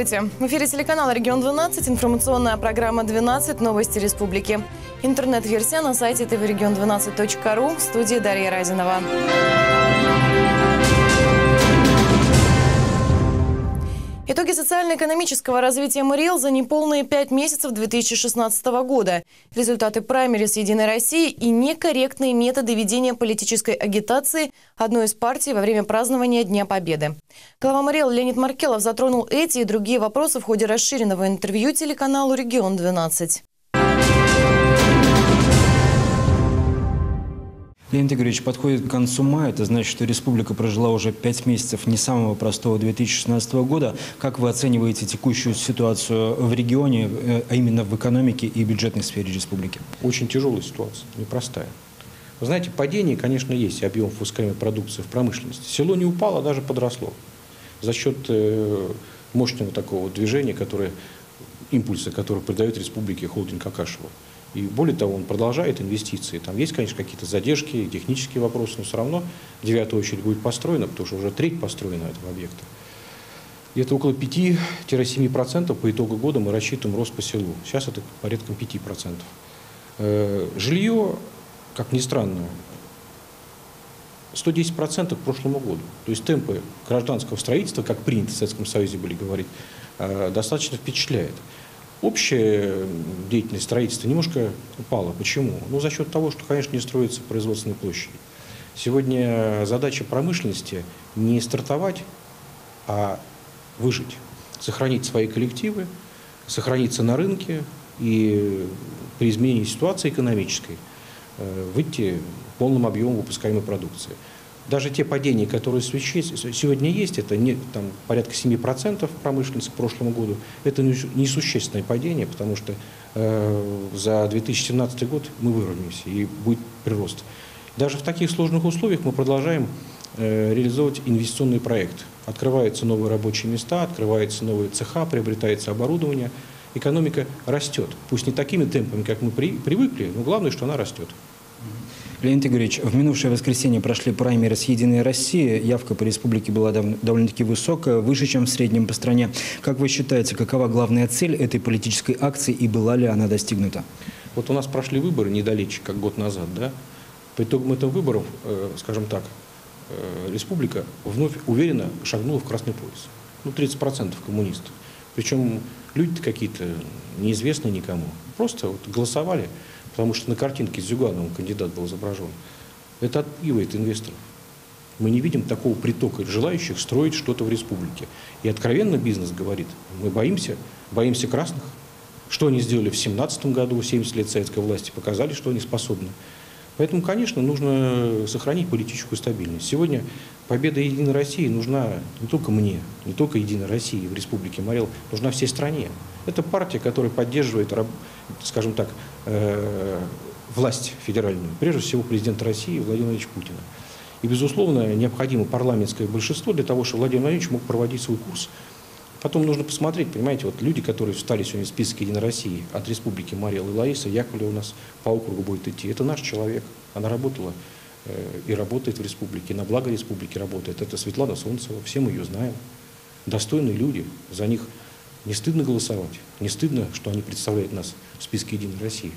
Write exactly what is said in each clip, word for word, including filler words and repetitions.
Здравствуйте! В эфире телеканала «Регион двенадцать», информационная программа «двенадцать. Новости республики». Интернет-версия на сайте тэ вэ регион двенадцать точка ру. В студии Дарья Разинова. Итоги социально-экономического развития Марий Эл за неполные пять месяцев две тысячи шестнадцатого года. Результаты праймерис «Единой России» и некорректные методы ведения политической агитации одной из партий во время празднования Дня Победы. Глава Марий Эл Леонид Маркелов затронул эти и другие вопросы в ходе расширенного интервью телеканалу «Регион двенадцать». Леонид Игоревич, подходит к концу мая. Это значит, что республика прожила уже пять месяцев не самого простого две тысячи шестнадцатого года. Как вы оцениваете текущую ситуацию в регионе, а именно в экономике и бюджетной сфере республики? Очень тяжелая ситуация, непростая. Вы знаете, падение, конечно, есть объемов пускаемой продукции в промышленности. Село не упало, а даже подросло. За счет мощного такого движения, которое, импульса, который придает республике холдинг Акашево. И более того, он продолжает инвестиции. Там есть, конечно, какие-то задержки, технические вопросы, но все равно девятая очередь будет построена, потому что уже треть построена этого объекта. Где-то около пяти-семи процентов по итогу года мы рассчитываем рост по селу. Сейчас это порядком пяти процентов. Жилье, как ни странно, сто десять процентов к прошлому году. То есть темпы гражданского строительства, как принято в Советском Союзе были говорить, достаточно впечатляет. Общая деятельность строительства немножко упала. Почему? Ну, за счет того, что, конечно, не строятся производственные площади. Сегодня задача промышленности не стартовать, а выжить. Сохранить свои коллективы, сохраниться на рынке и при изменении ситуации экономической выйти в полном объеме выпускаемой продукции. Даже те падения, которые сегодня есть, это не, там, порядка семи процентов промышленности к прошлому году, это несущественное падение, потому что э, за две тысячи семнадцатый год мы выровняемся и будет прирост. Даже в таких сложных условиях мы продолжаем э, реализовывать инвестиционный проект. Открываются новые рабочие места, открываются новые цеха, приобретается оборудование. Экономика растет. Пусть не такими темпами, как мы при, привыкли, но главное, что она растет. Леонид Игоревич, в минувшее воскресенье прошли праймерис «Единая Россия». Явка по республике была довольно-таки высокая, выше, чем в среднем по стране. Как вы считаете, какова главная цель этой политической акции и была ли она достигнута? Вот у нас прошли выборы недалече, как год назад, да? По итогам этого выборов, скажем так, республика вновь уверенно шагнула в красный пояс. Ну, тридцать процентов коммунистов. Причем люди-то какие-то неизвестные никому. Просто вот голосовали. Потому что на картинке с Зюгановым кандидат был изображен. Это отпугивает инвесторов. Мы не видим такого притока желающих строить что-то в республике. И откровенно бизнес говорит, мы боимся, боимся красных. Что они сделали в семнадцатом году, семьдесят лет советской власти, показали, что они способны. Поэтому, конечно, нужно сохранить политическую стабильность. Сегодня победа «Единой России» нужна не только мне, не только «Единой России» в республике Марий Эл, нужна всей стране. Это партия, которая поддерживает, скажем так, власть федеральную, прежде всего президента России Владимира Владимировича Путина. И, безусловно, необходимо парламентское большинство для того, чтобы Владимир Владимирович мог проводить свой курс. Потом нужно посмотреть, понимаете, вот люди, которые встали сегодня в списке «Единой России» от республики Марий Эл и Лариса Яковлева у нас по округу будет идти. Это наш человек. Она работала и работает в республике, на благо республики работает. Это Светлана Солнцева, все мы ее знаем. Достойные люди, за них не стыдно голосовать, не стыдно, что они представляют нас в списке «Единой России».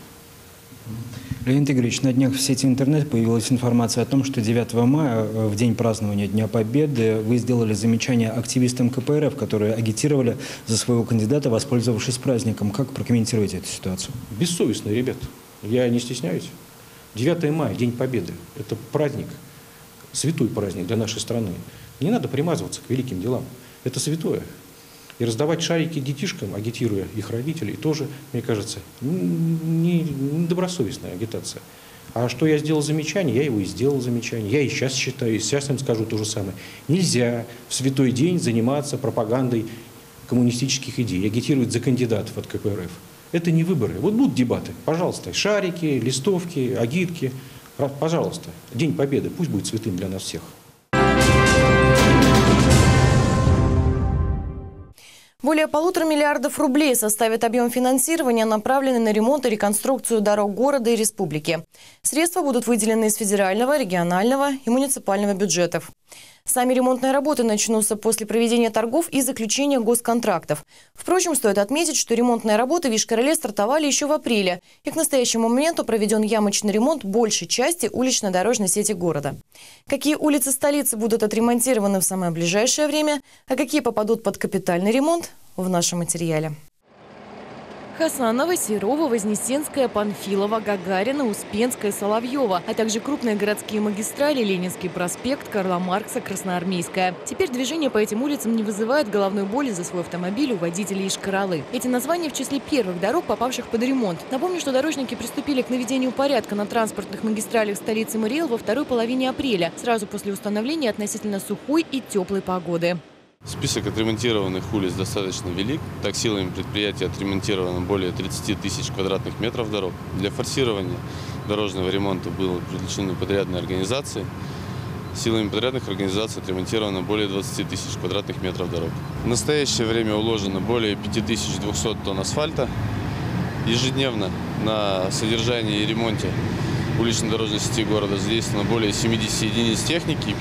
Леонид Игоревич, на днях в сети интернет появилась информация о том, что девятого мая, в день празднования Дня Победы, вы сделали замечание активистам ка пэ эр эф, которые агитировали за своего кандидата, воспользовавшись праздником. Как прокомментируете эту ситуацию? Бессовестные, ребят. Я не стесняюсь. девятое мая, День Победы, это праздник, святой праздник для нашей страны. Не надо примазываться к великим делам. Это святое. И раздавать шарики детишкам, агитируя их родителей, тоже, мне кажется, недобросовестная агитация. А что я сделал замечание, я его и сделал замечание, я и сейчас считаю, и сейчас им скажу то же самое. Нельзя в святой день заниматься пропагандой коммунистических идей, агитировать за кандидатов от ка пэ эр эф. Это не выборы. Вот будут дебаты, пожалуйста, шарики, листовки, агитки, пожалуйста. День Победы пусть будет святым для нас всех. Более полутора миллиардов рублей составит объем финансирования, направленный на ремонт и реконструкцию дорог города и республики. Средства будут выделены из федерального, регионального и муниципального бюджетов. Сами ремонтные работы начнутся после проведения торгов и заключения госконтрактов. Впрочем, стоит отметить, что ремонтные работы в Ишкар-Оле стартовали еще в апреле, и к настоящему моменту проведен ямочный ремонт большей части улично-дорожной сети города. Какие улицы столицы будут отремонтированы в самое ближайшее время, а какие попадут под капитальный ремонт – в нашем материале. Хасанова, Серова, Вознесенская, Панфилова, Гагарина, Успенская, Соловьева, а также крупные городские магистрали – Ленинский проспект, Карла Маркса, Красноармейская. Теперь движение по этим улицам не вызывает головной боли за свой автомобиль у водителей Ишкар-Олы. Эти названия в числе первых дорог, попавших под ремонт. Напомню, что дорожники приступили к наведению порядка на транспортных магистралях столицы Марий Эл во второй половине апреля, сразу после установления относительно сухой и теплой погоды. Список отремонтированных улиц достаточно велик. Так, силами предприятия отремонтировано более тридцати тысяч квадратных метров дорог. Для форсирования дорожного ремонта были привлечены подрядные организации. Силами подрядных организаций отремонтировано более двадцати тысяч квадратных метров дорог. В настоящее время уложено более пяти тысяч двухсот тонн асфальта. Ежедневно на содержании и ремонте улично-дорожной сети города задействовано более семидесяти единиц техники.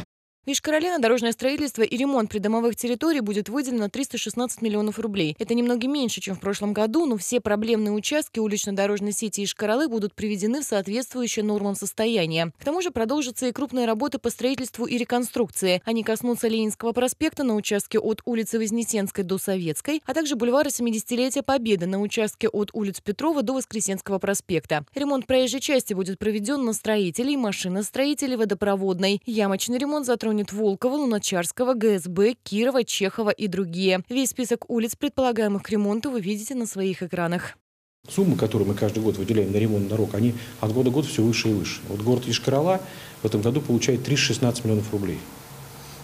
В Ишкар-Оле на дорожное строительство и ремонт придомовых территорий будет выделено триста шестнадцать миллионов рублей. Это немного меньше, чем в прошлом году, но все проблемные участки улично-дорожной сети Ишкар-Олы будут приведены в соответствующее нормам состояния. К тому же продолжатся и крупные работы по строительству и реконструкции. Они коснутся Ленинского проспекта на участке от улицы Вознесенской до Советской, а также бульвара семидесятилетия Победы на участке от улиц Петрова до Воскресенского проспекта. Ремонт проезжей части будет проведен на строителей, машиностроителей, водопроводной. Ямочный ремонт затронет Волкова, Луначарского, ГСБ, Кирова, Чехова и другие. Весь список улиц, предполагаемых к ремонту, вы видите на своих экранах. Суммы, которые мы каждый год выделяем на ремонт дорог, они от года к году все выше и выше. Вот город Ишкар-Ола в этом году получает триста шестнадцать миллионов рублей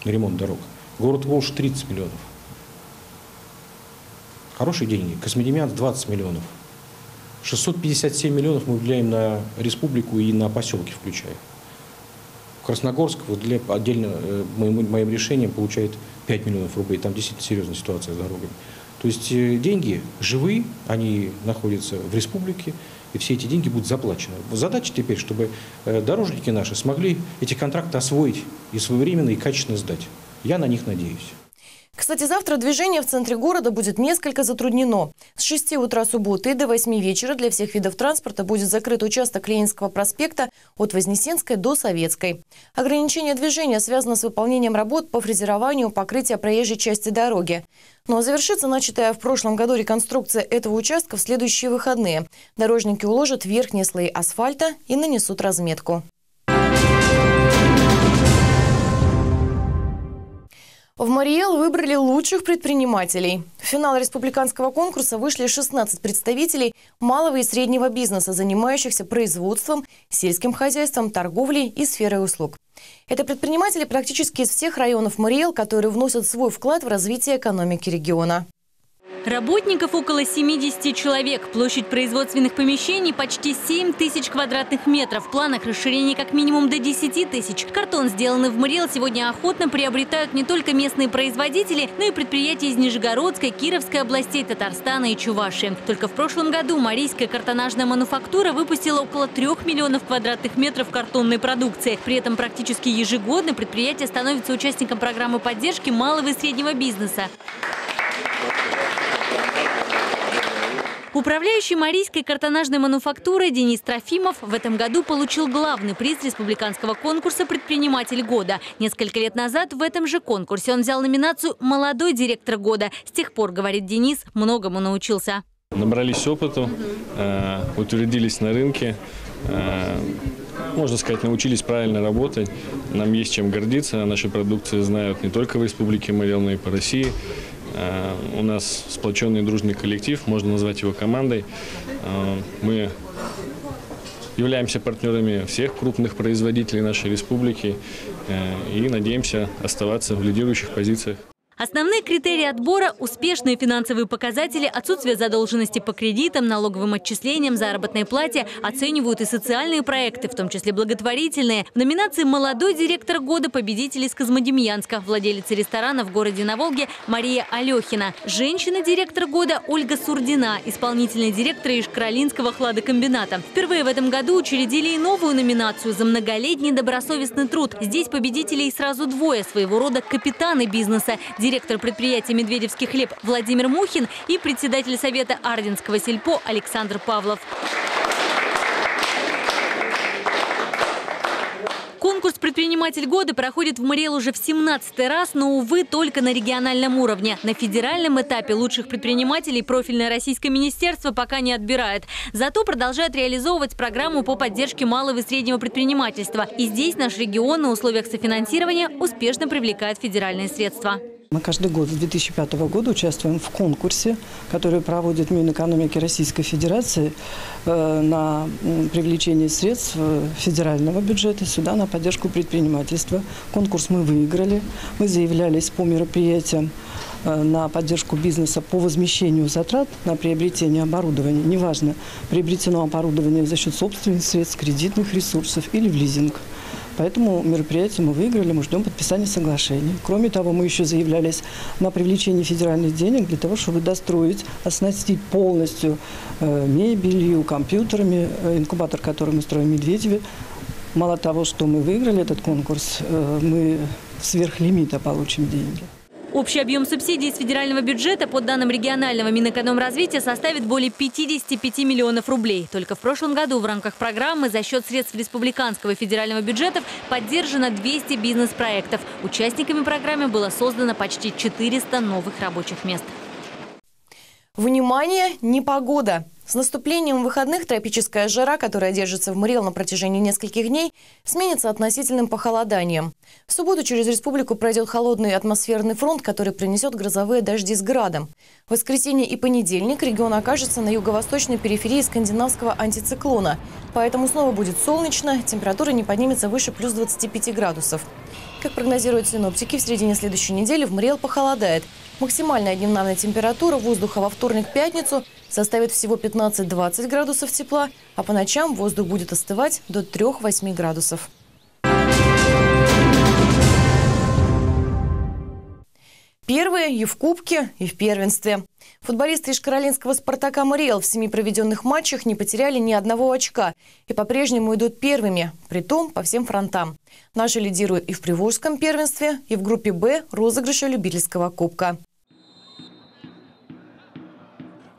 на ремонт дорог. Город Волж тридцать миллионов. Хорошие деньги. Космодемьянск двадцать миллионов. шестьсот пятьдесят семь миллионов мы выделяем на республику и на поселки включая. Красногорск отдельно моим решением получает пять миллионов рублей. Там действительно серьезная ситуация с дорогами. То есть деньги живые, они находятся в республике, и все эти деньги будут заплачены. Задача теперь, чтобы дорожники наши смогли эти контракты освоить и своевременно и качественно сдать. Я на них надеюсь. Кстати, завтра движение в центре города будет несколько затруднено. С шести утра субботы до восьми вечера для всех видов транспорта будет закрыт участок Ленинского проспекта от Вознесенской до Советской. Ограничение движения связано с выполнением работ по фрезерованию покрытия проезжей части дороги. Но завершится начатая в прошлом году реконструкция этого участка в следующие выходные. Дорожники уложат верхние слои асфальта и нанесут разметку. В Марий Эл выбрали лучших предпринимателей. В финал республиканского конкурса вышли шестнадцать представителей малого и среднего бизнеса, занимающихся производством, сельским хозяйством, торговлей и сферой услуг. Это предприниматели практически из всех районов Марий Эл, которые вносят свой вклад в развитие экономики региона. Работников около семидесяти человек. Площадь производственных помещений почти семь тысяч квадратных метров. В планах расширения как минимум до десяти тысяч. Картон, сделанный в Марий Эл, сегодня охотно приобретают не только местные производители, но и предприятия из Нижегородской, Кировской областей, Татарстана и Чувашии. Только в прошлом году Марийская картонажная мануфактура выпустила около трёх миллионов квадратных метров картонной продукции. При этом практически ежегодно предприятие становится участником программы поддержки малого и среднего бизнеса. Управляющий Марийской картонажной мануфактурой Денис Трофимов в этом году получил главный приз республиканского конкурса «Предприниматель года». Несколько лет назад в этом же конкурсе он взял номинацию «Молодой директор года». С тех пор, говорит Денис, многому научился. Набрались опыту, утвердились на рынке, можно сказать, научились правильно работать. Нам есть чем гордиться, о нашей продукции знают не только в республике Марий Эл, но и по России. У нас сплоченный дружный коллектив, можно назвать его командой. Мы являемся партнерами всех крупных производителей нашей республики и надеемся оставаться в лидирующих позициях. Основные критерии отбора – успешные финансовые показатели, отсутствие задолженности по кредитам, налоговым отчислениям, заработной плате. Оценивают и социальные проекты, в том числе благотворительные. В номинации «Молодой директор года» победитель из Козьмодемьянска, владелица ресторана в городе на Волге Мария Алехина. Женщина-директор года Ольга Сурдина, исполнительный директор Ишкаролинского хладокомбината. Впервые в этом году учредили и новую номинацию «За многолетний добросовестный труд». Здесь победителей сразу двое, своего рода капитаны бизнеса. Директор предприятия «Медведевский хлеб» Владимир Мухин и председатель совета Ардинского сельпо Александр Павлов. Конкурс «Предприниматель года» проходит в Марий Эл уже в семнадцатый раз, но, увы, только на региональном уровне. На федеральном этапе лучших предпринимателей профильное российское министерство пока не отбирает. Зато продолжает реализовывать программу по поддержке малого и среднего предпринимательства. И здесь наш регион на условиях софинансирования успешно привлекает федеральные средства. Мы каждый год с две тысячи пятого года участвуем в конкурсе, который проводит Минэкономики Российской Федерации на привлечение средств федерального бюджета сюда на поддержку предпринимательства. Конкурс мы выиграли. Мы заявлялись по мероприятиям на поддержку бизнеса по возмещению затрат на приобретение оборудования. Неважно, приобретено оборудование за счет собственных средств, кредитных ресурсов или в лизинг. Поэтому мероприятие мы выиграли, мы ждем подписания соглашений. Кроме того, мы еще заявлялись на привлечение федеральных денег для того, чтобы достроить, оснастить полностью мебелью, компьютерами инкубатор, который мы строим в Медведеве. Мало того, что мы выиграли этот конкурс, мы сверх лимита получим деньги. Общий объем субсидий из федерального бюджета, по данным регионального Минэкономразвития, составит более пятидесяти пяти миллионов рублей. Только в прошлом году в рамках программы за счет средств республиканского и федерального бюджетов поддержано двести бизнес-проектов. Участниками программы было создано почти четыреста новых рабочих мест. Внимание, непогода! С наступлением выходных тропическая жара, которая держится в Марий Эл на протяжении нескольких дней, сменится относительным похолоданием. В субботу через республику пройдет холодный атмосферный фронт, который принесет грозовые дожди с градом. В воскресенье и понедельник регион окажется на юго-восточной периферии скандинавского антициклона. Поэтому снова будет солнечно, температура не поднимется выше плюс двадцати пяти градусов. Как прогнозируют синоптики, в середине следующей недели в Марий Эл похолодает. Максимальная дневная температура воздуха во вторник-пятницу составит всего пятнадцать-двадцать градусов тепла, а по ночам воздух будет остывать до трёх-восьми градусов. Первые и в кубке, и в первенстве. Футболисты ишкаролинского «Спартака» Марий Эл в семи проведенных матчах не потеряли ни одного очка и по-прежнему идут первыми, притом по всем фронтам. Наши лидируют и в приволжском первенстве, и в группе «Б» розыгрыша любительского кубка.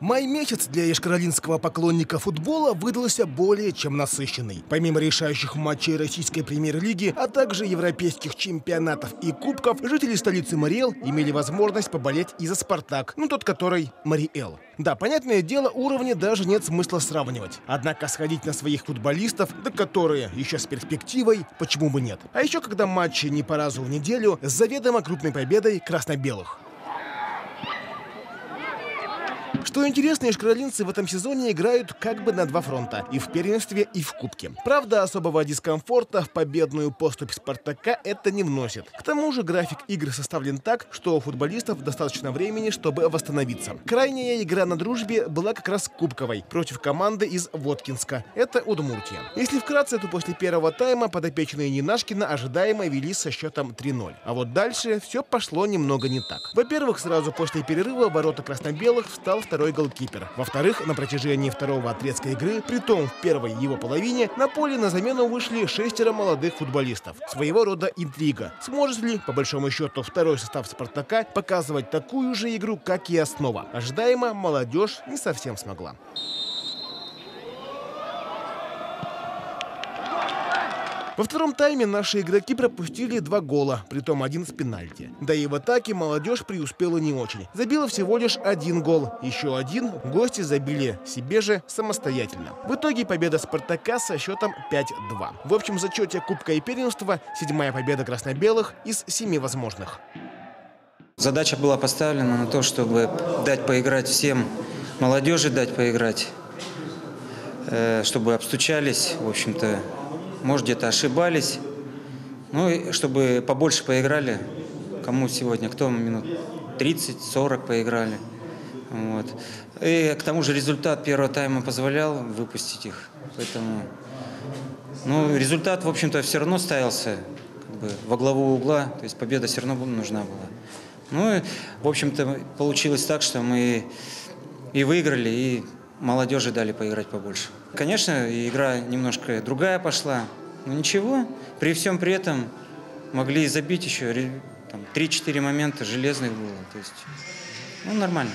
Май месяц для ишкаролинского поклонника футбола выдался более чем насыщенный. Помимо решающих матчей российской премьер-лиги, а также европейских чемпионатов и кубков, жители столицы Марий Эл имели возможность поболеть и за «Спартак», ну тот, который Марий Эл. Да, понятное дело, уровни даже нет смысла сравнивать. Однако сходить на своих футболистов, да которые еще с перспективой, почему бы нет. А еще когда матчи не по разу в неделю, с заведомо крупной победой красно-белых. Что интересно, ишкаролинцы в этом сезоне играют как бы на два фронта – и в первенстве, и в кубке. Правда, особого дискомфорта в победную поступь «Спартака» это не вносит. К тому же график игр составлен так, что у футболистов достаточно времени, чтобы восстановиться. Крайняя игра на дружбе была как раз кубковой против команды из Воткинска. Это Удмуртия. Если вкратце, то после первого тайма подопечные Нинашкина ожидаемо вели со счетом три-ноль. А вот дальше все пошло немного не так. Во-первых, сразу после перерыва ворота красно-белых встал второй голкипер. Во-вторых, на протяжении второго отрезка игры, притом в первой его половине, на поле на замену вышли шестеро молодых футболистов. Своего рода интрига. Сможет ли, по большому счету, второй состав «Спартака» показывать такую же игру, как и основа? Ожидаемо, молодежь не совсем смогла. Во втором тайме наши игроки пропустили два гола, притом один с пенальти. Да и в атаке молодежь преуспела не очень. Забила всего лишь один гол. Еще один гости забили себе же самостоятельно. В итоге победа «Спартака» со счетом пять-два. В общем зачете кубка и первенства седьмая победа красно-белых из семи возможных. Задача была поставлена на то, чтобы дать поиграть всем, молодежи дать поиграть, чтобы обстучались, в общем-то. Может, где-то ошибались, ну и чтобы побольше поиграли, кому сегодня, кто минут тридцать-сорок поиграли. Вот. И к тому же результат первого тайма позволял выпустить их. Поэтому, ну, результат, в общем-то, все равно ставился как бы во главу угла, то есть победа все равно нужна была. Ну, и, в общем-то, получилось так, что мы и выиграли, и молодежи дали поиграть побольше. Конечно, игра немножко другая пошла, но ничего, при всем при этом могли забить еще три-четыре момента железных было, то есть, ну, нормально.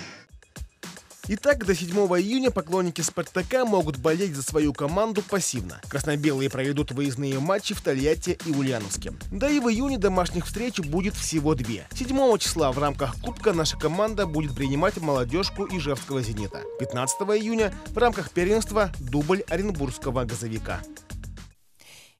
Итак, до седьмого июня поклонники «Спартака» могут болеть за свою команду пассивно. Красно-белые проведут выездные матчи в Тольятти и Ульяновске. Да и в июне домашних встреч будет всего две. седьмого числа в рамках Кубка наша команда будет принимать молодежку Ижевского «Зенита». пятнадцатого июня в рамках первенства дубль Оренбургского газовика.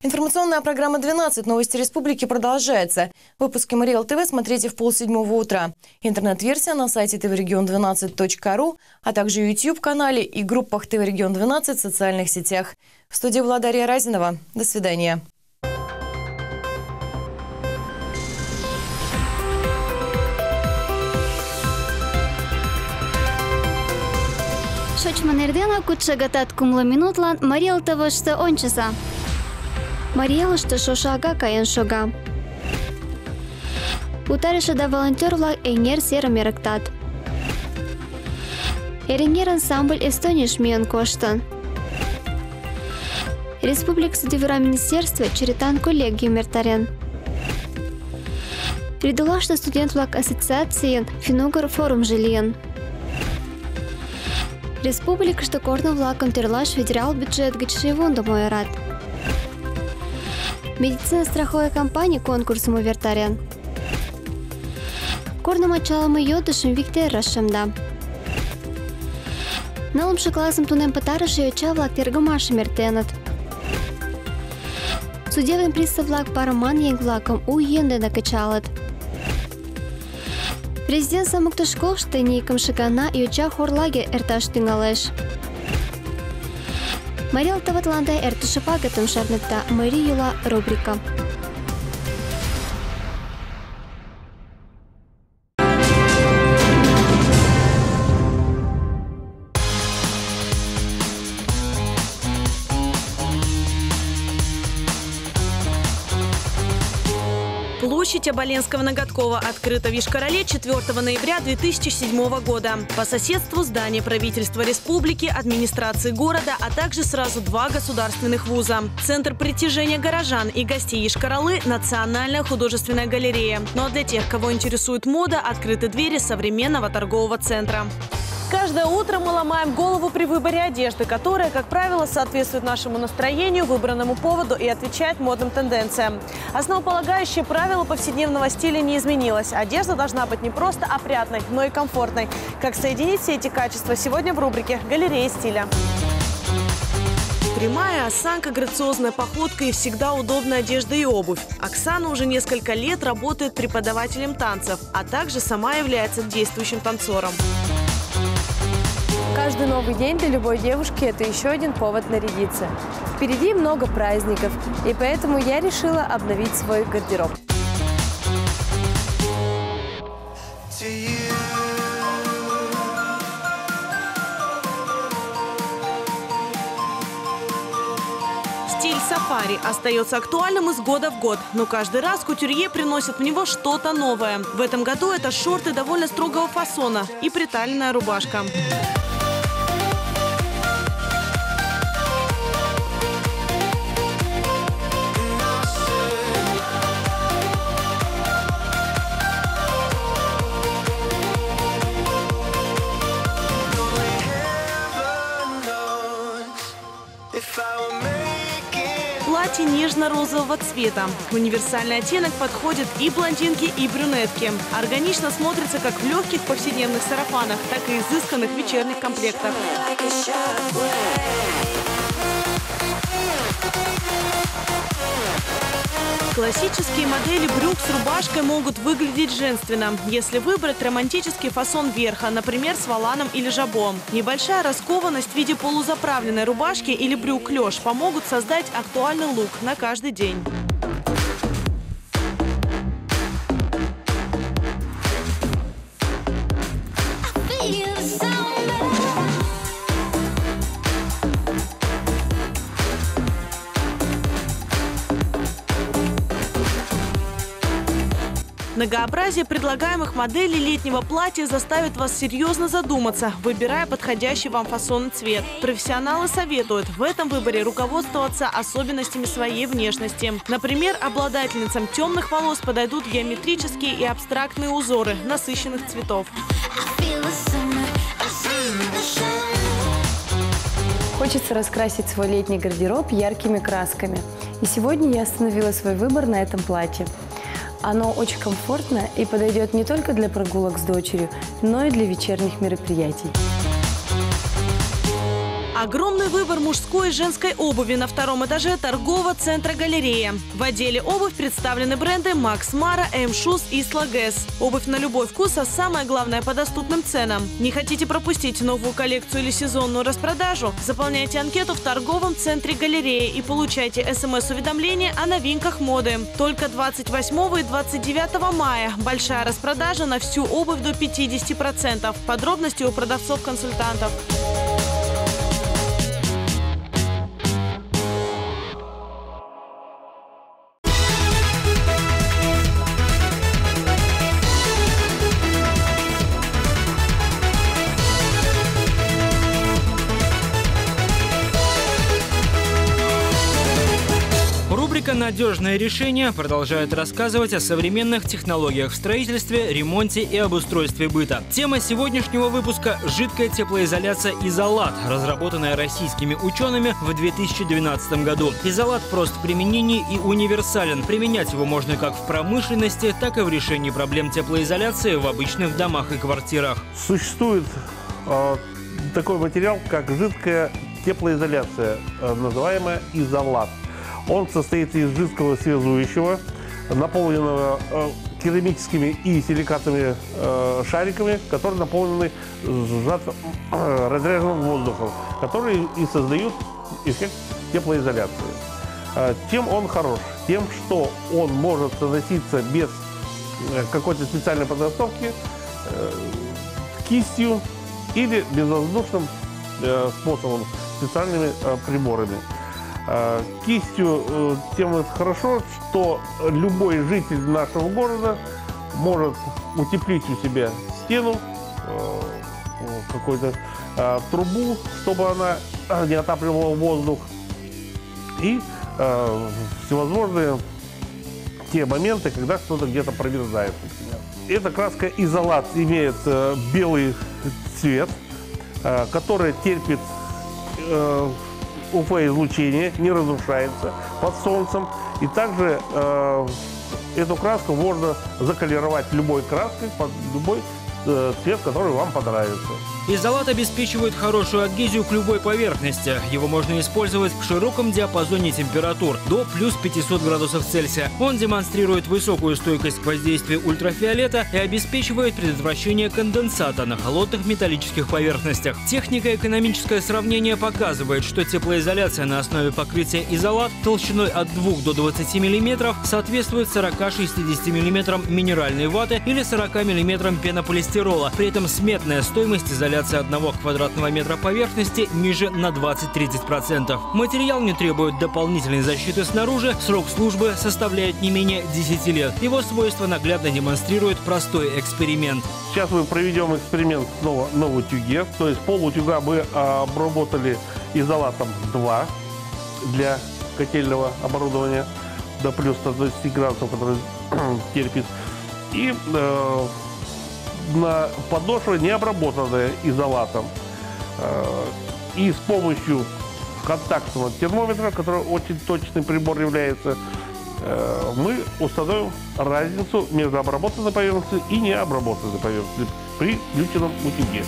Информационная программа «двенадцать. Новости республики» продолжается. Выпуски Марий Эл ТВ смотрите в полседьмого утра. Интернет-версия на сайте тэ вэ регион двенадцать точка ру, а также ютуб-канале и группах ТВ Регион двенадцать в социальных сетях. В студии была Дарья Разинова. До свидания. Мария что шошага каян шога. Утариша да волонтерла эйнер серомерактат. Эрингер ансамбль Эстонии шмиен коштан. Республика Судевра Министерства черетан коллеги мертарен. Придула что студент влак ассоциации финугар форум жилиен. Республика что корну влаком терлаш федерал бюджет гачшевунда мой рад. Медицина страховой компании конкурсом увертарен. Корным началом ее душим Виктор Рашемда. На лучший классом тунем патарыш ее чавлак тергомаши мертенат. Судебный приставлак параман янглаком у енды накачалат. Президент самокташкол штыником шагана ее чах орлаге эрташ тингалеш. Марий Эл ТВ Атлантай Эртушапагатом Шарнета Марий Юла рубрика. Площадь Оболенского Ноготкова открыта в Ишкароле четвёртого ноября две тысячи седьмого года. По соседству здание правительства республики, администрации города, а также сразу два государственных вуза. Центр притяжения горожан и гостей Ишкаролы – Национальная художественная галерея. Ну а для тех, кого интересует мода, открыты двери современного торгового центра. Каждое утро мы ломаем голову при выборе одежды, которая, как правило, соответствует нашему настроению, выбранному поводу и отвечает модным тенденциям. Основополагающее правило повседневного стиля не изменилось. Одежда должна быть не просто опрятной, но и комфортной. Как соединить все эти качества, сегодня в рубрике «Галерея стиля». Прямая осанка, грациозная походка и всегда удобная одежда и обувь. Оксана уже несколько лет работает преподавателем танцев, а также сама является действующим танцором. Каждый новый день для любой девушки – это еще один повод нарядиться. Впереди много праздников, и поэтому я решила обновить свой гардероб. Стиль сафари остается актуальным из года в год, но каждый раз кутюрье приносит в него что-то новое. В этом году это шорты довольно строгого фасона и приталенная рубашка. Нежно-розового цвета. Универсальный оттенок подходит и блондинки, и брюнетки. Органично смотрится как в легких повседневных сарафанах, так и изысканных вечерних комплектах. Классические модели брюк с рубашкой могут выглядеть женственно, если выбрать романтический фасон верха, например, с воланом или жабо. Небольшая раскованность в виде полузаправленной рубашки или брюк-клеш помогут создать актуальный лук на каждый день. Многообразие предлагаемых моделей летнего платья заставит вас серьезно задуматься, выбирая подходящий вам фасон и цвет. Профессионалы советуют в этом выборе руководствоваться особенностями своей внешности. Например, обладательницам темных волос подойдут геометрические и абстрактные узоры насыщенных цветов. Хочется раскрасить свой летний гардероб яркими красками. И сегодня я остановила свой выбор на этом платье. Оно очень комфортно и подойдет не только для прогулок с дочерью, но и для вечерних мероприятий. Огромный выбор мужской и женской обуви на втором этаже торгового центра «Галерея». В отделе «Обувь» представлены бренды «Макс Мара», «М-Шуз» и «Слагэс». Обувь на любой вкус, а самое главное по доступным ценам. Не хотите пропустить новую коллекцию или сезонную распродажу? Заполняйте анкету в торговом центре «Галерея» и получайте эс эм эс-уведомления о новинках моды. Только двадцать восьмого и двадцать девятого мая большая распродажа на всю обувь до пятидесяти процентов. Подробности у продавцов-консультантов. «Надежное решение» продолжают рассказывать о современных технологиях в строительстве, ремонте и обустройстве быта. Тема сегодняшнего выпуска – жидкая теплоизоляция «Изолат», разработанная российскими учеными в две тысячи двенадцатом году. «Изолат» прост в применении и универсален. Применять его можно как в промышленности, так и в решении проблем теплоизоляции в обычных домах и квартирах. Существует э, такой материал, как жидкая теплоизоляция, э, называемая «Изолат». Он состоит из жидкого связующего, наполненного керамическими и силикатными шариками, которые наполнены сжатым разряженным воздухом, которые и создают эффект теплоизоляции. Чем он хорош? Тем, что он может наноситься без какой-то специальной подготовки кистью или безвоздушным способом, специальными приборами. Кистью тем это хорошо, что любой житель нашего города может утеплить у себя стену, какую-то трубу, чтобы она не отапливала воздух, и всевозможные те моменты, когда что-то где-то промерзает. Эта краска «Изолат» имеет белый цвет, который терпит УФ-излучение, не разрушается под солнцем. И также э, эту краску можно заколеровать любой краской под любой э, цвет, который вам понравится. «Изолат» обеспечивает хорошую адгезию к любой поверхности. Его можно использовать в широком диапазоне температур до плюс пятисот градусов Цельсия. Он демонстрирует высокую стойкость к воздействию ультрафиолета и обеспечивает предотвращение конденсата на холодных металлических поверхностях. Технико-экономическое сравнение показывает, что теплоизоляция на основе покрытия «Изолат» толщиной от двух до двадцати миллиметров соответствует сорока-шестидесяти миллиметрам минеральной ваты или сорока миллиметрам пенополистирола. При этом сметная стоимость изоляции одного квадратного метра поверхности ниже на двадцать-тридцать процентов. Материал не требует дополнительной защиты снаружи, срок службы составляет не менее десяти лет. Его свойства наглядно демонстрирует простой эксперимент. Сейчас мы проведем эксперимент снова на утюге, то есть пол утюга мы обработали «Изолатом два» для котельного оборудования до плюс ста двадцати градусов, который терпит. И э на подошвы, не обработанная «Изолатом», и с помощью контактного термометра, который очень точный прибор является, мы установим разницу между обработанной поверхностью и необработанной поверхностью при лютином утюге.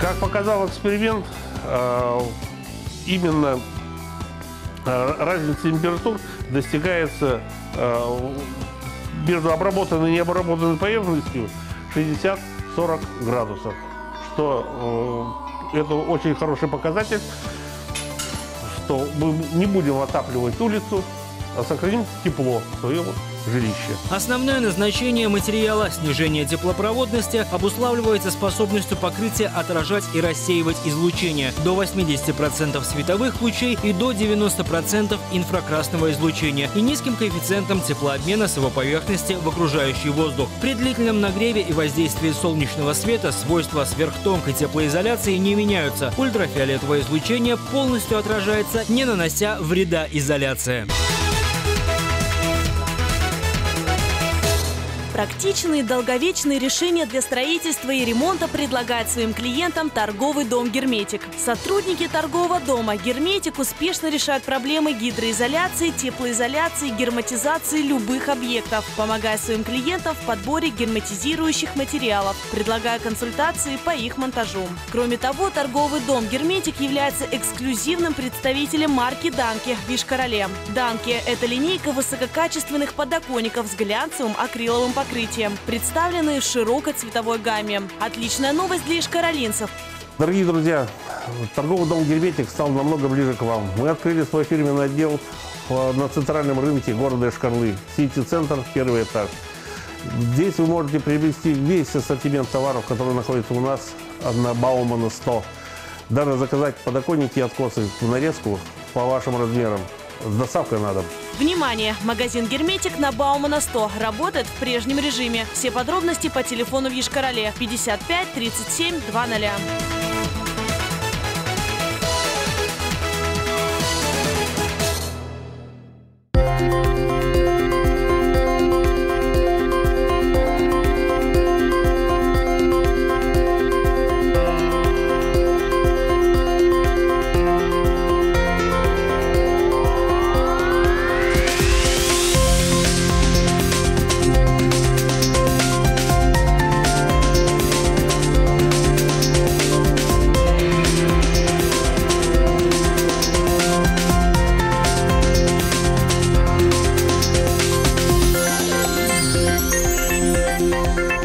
Как показал эксперимент, именно разница температур достигается между обработанной и необработанной поверхностью шестьдесят сорок градусов, что э, это очень хороший показатель, что мы не будем отапливать улицу, а сохраним тепло свое жилище. Основное назначение материала, снижение теплопроводности, обуславливается способностью покрытия отражать и рассеивать излучение до восьмидесяти процентов световых лучей и до девяноста процентов инфракрасного излучения и низким коэффициентом теплообмена с его поверхности в окружающий воздух. При длительном нагреве и воздействии солнечного света свойства сверхтонкой теплоизоляции не меняются. Ультрафиолетовое излучение полностью отражается, не нанося вреда изоляции. Практичные и долговечные решения для строительства и ремонта предлагает своим клиентам торговый дом «Герметик». Сотрудники торгового дома «Герметик» успешно решают проблемы гидроизоляции, теплоизоляции, герметизации любых объектов, помогая своим клиентам в подборе герметизирующих материалов, предлагая консультации по их монтажу. Кроме того, торговый дом «Герметик» является эксклюзивным представителем марки «Данке» в Ишкар-Оле. «Данке» – это линейка высококачественных подоконников с глянцевым акриловым покрытием, представленные в широкой цветовой гамме. Отличная новость для ишкаролинцев. Дорогие друзья, торговый дом «Герметик» стал намного ближе к вам. Мы открыли свой фирменный отдел на центральном рынке города Ишкар-Олы. Сити-центр, первый этаж. Здесь вы можете приобрести весь ассортимент товаров, которые находятся у нас на Баумана сто. Даже заказать подоконники и откосы в нарезку по вашим размерам. С доставкой на дом. Внимание! Магазин «Герметик» на Баумана сто работает в прежнем режиме. Все подробности по телефону в Ишкар-Оле пятьдесят пять тридцать семь двадцать. We'll be right back.